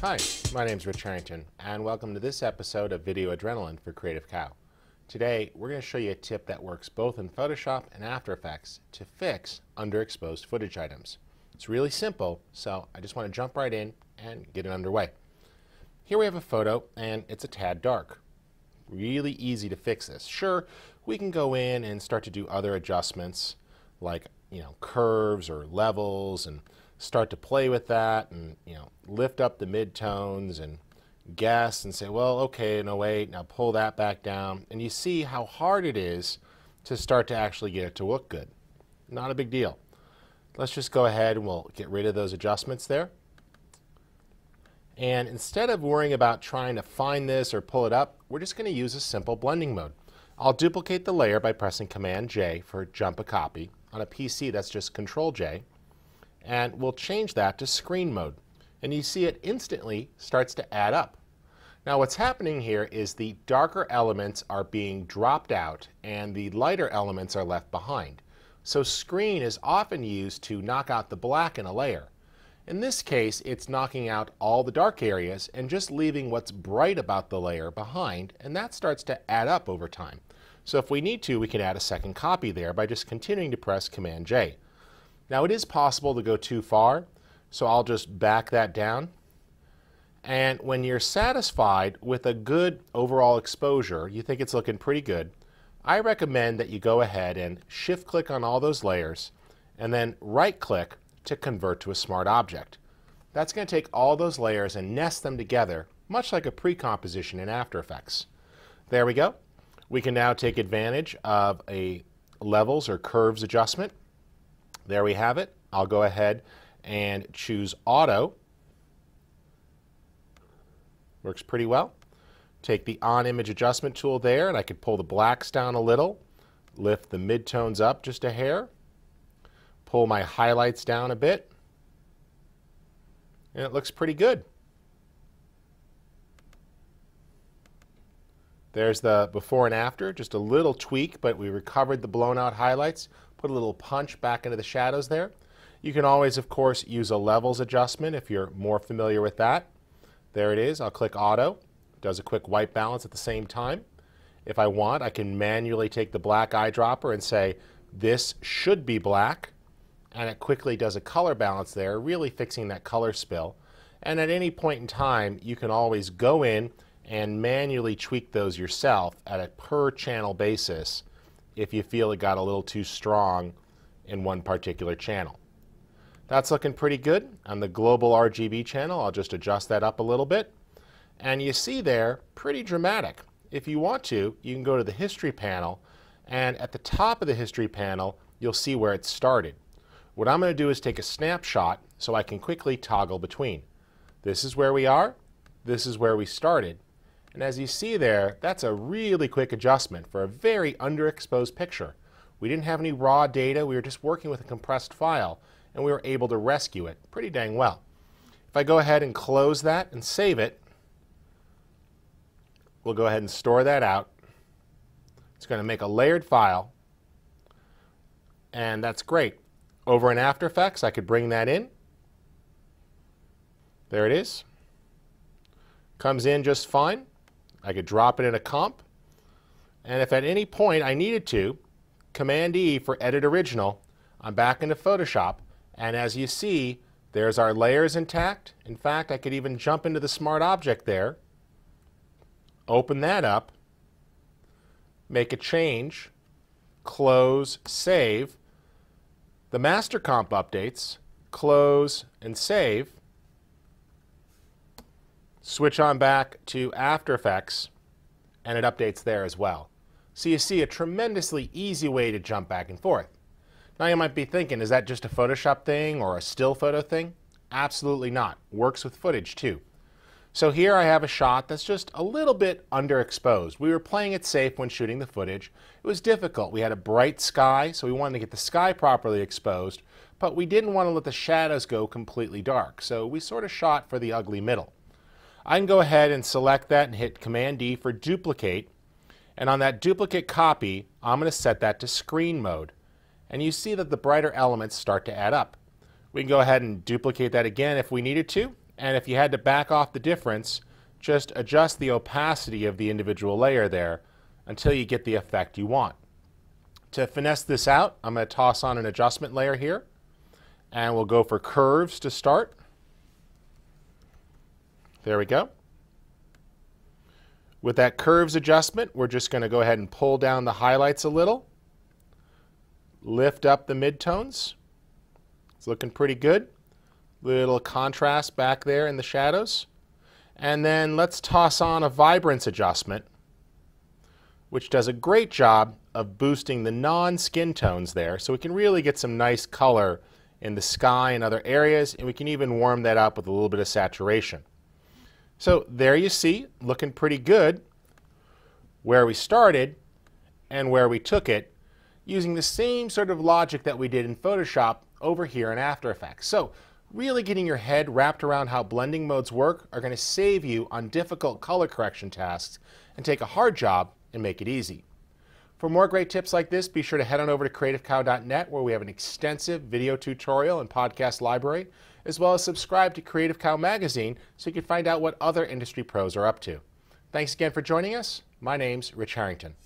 Hi, my name's Rich Harrington, and welcome to this episode of Video Adrenaline for Creative Cow. Today, we're going to show you a tip that works both in Photoshop and After Effects to fix underexposed footage items. It's really simple, so I just want to jump right in and get it underway. Here we have a photo, and it's a tad dark. Really easy to fix this. Sure, we can go in and start to do other adjustments, like curves or levels, and start to play with that, and lift up the midtones and guess and say, well, okay, no wait, now pull that back down, and you see how hard it is to start to actually get it to look good. Not a big deal. Let's just go ahead and we'll get rid of those adjustments there. And instead of worrying about trying to find this or pull it up, we're just going to use a simple blending mode. I'll duplicate the layer by pressing Command J for jump a copy. On a PC, that's just Control J. And we'll change that to screen mode. And you see it instantly starts to add up. Now what's happening here is the darker elements are being dropped out and the lighter elements are left behind. So screen is often used to knock out the black in a layer. In this case, it's knocking out all the dark areas and just leaving what's bright about the layer behind, and that starts to add up over time. So if we need to, we can add a second copy there by just continuing to press Command J. Now it is possible to go too far, so I'll just back that down. And when you're satisfied with a good overall exposure, you think it's looking pretty good, I recommend that you go ahead and shift click on all those layers and then right click to convert to a smart object. That's going to take all those layers and nest them together, much like a pre-composition in After Effects. There we go. We can now take advantage of a levels or curves adjustment. There we have it. I'll go ahead and choose auto. Works pretty well. Take the on-image adjustment tool there, and I could pull the blacks down a little, lift the midtones up just a hair, pull my highlights down a bit, and it looks pretty good. There's the before and after, just a little tweak, but we recovered the blown out highlights, put a little punch back into the shadows there. You can always, of course, use a levels adjustment if you're more familiar with that. There it is. I'll click auto. It does a quick white balance at the same time. If I want, I can manually take the black eyedropper and say, this should be black, and it quickly does a color balance there, really fixing that color spill. And at any point in time, you can always go in and manually tweak those yourself at a per channel basis if you feel it got a little too strong in one particular channel. That's looking pretty good. On the global RGB channel, I'll just adjust that up a little bit. And you see there, pretty dramatic. If you want to, you can go to the history panel, and at the top of the history panel, you'll see where it started. What I'm going to do is take a snapshot so I can quickly toggle between. This is where we are, this is where we started. And as you see there, that's a really quick adjustment for a very underexposed picture. We didn't have any raw data, we were just working with a compressed file, and we were able to rescue it pretty dang well. If I go ahead and close that and save it, we'll go ahead and store that out. It's going to make a layered file, and that's great. Over in After Effects, I could bring that in. There it is. Comes in just fine. I could drop it in a comp, and if at any point I needed to, Command E for Edit Original, I'm back into Photoshop, and as you see, there's our layers intact. In fact, I could even jump into the smart object there, open that up, make a change, close, save. The master comp updates, close and save. Switch on back to After Effects, and it updates there as well. So you see a tremendously easy way to jump back and forth. Now you might be thinking, is that just a Photoshop thing or a still photo thing? Absolutely not. Works with footage too. So here I have a shot that's just a little bit underexposed. We were playing it safe when shooting the footage. It was difficult. We had a bright sky, so we wanted to get the sky properly exposed, but we didn't want to let the shadows go completely dark. So we sort of shot for the ugly middle. I can go ahead and select that and hit Command D for duplicate, and on that duplicate copy, I'm going to set that to screen mode. And you see that the brighter elements start to add up. We can go ahead and duplicate that again if we needed to, and if you had to back off the difference, just adjust the opacity of the individual layer there until you get the effect you want. To finesse this out, I'm going to toss on an adjustment layer here, and we'll go for curves to start. There we go. With that curves adjustment, we're just going to go ahead and pull down the highlights a little, lift up the midtones. It's looking pretty good. Little contrast back there in the shadows. And then let's toss on a vibrance adjustment, which does a great job of boosting the non-skin tones there, so we can really get some nice color in the sky and other areas, and we can even warm that up with a little bit of saturation. So there you see, looking pretty good, where we started and where we took it, using the same sort of logic that we did in Photoshop over here in After Effects. So really getting your head wrapped around how blending modes work are going to save you on difficult color correction tasks and take a hard job and make it easy. For more great tips like this, be sure to head on over to creativecow.net, where we have an extensive video tutorial and podcast library, as well as subscribe to Creative Cow Magazine so you can find out what other industry pros are up to. Thanks again for joining us. My name's Rich Harrington.